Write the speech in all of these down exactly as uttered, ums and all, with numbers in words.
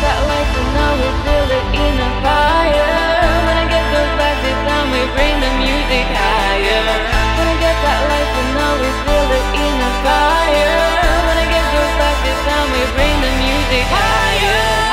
that light, and now we feel it in a fire. When I get those glasses on, we bring the music higher. When I get that light, and now we feel it in a fire. When I get those glasses on, we bring the music higher.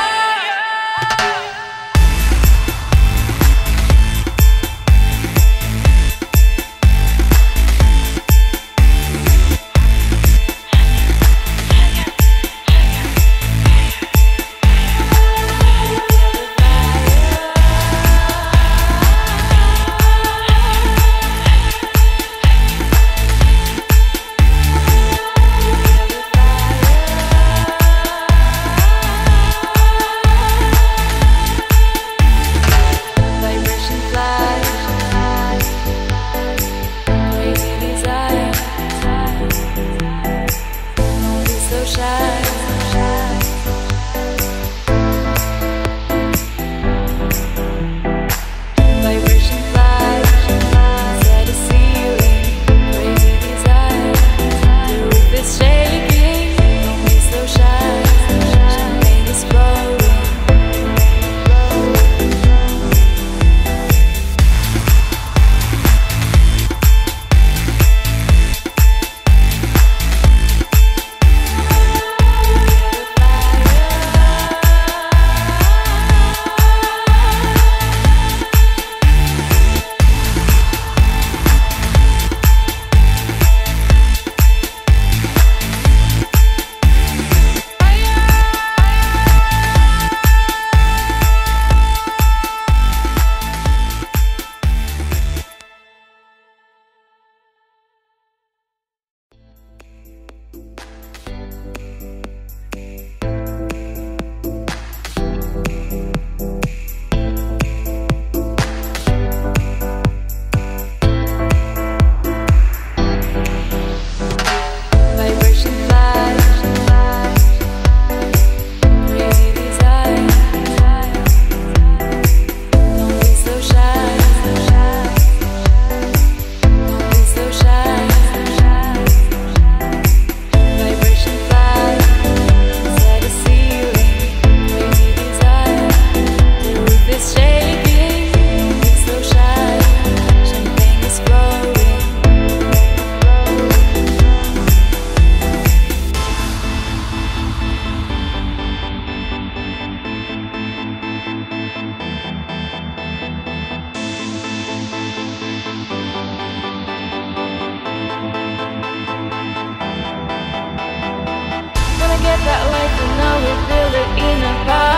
That light, and now we feel it in our body.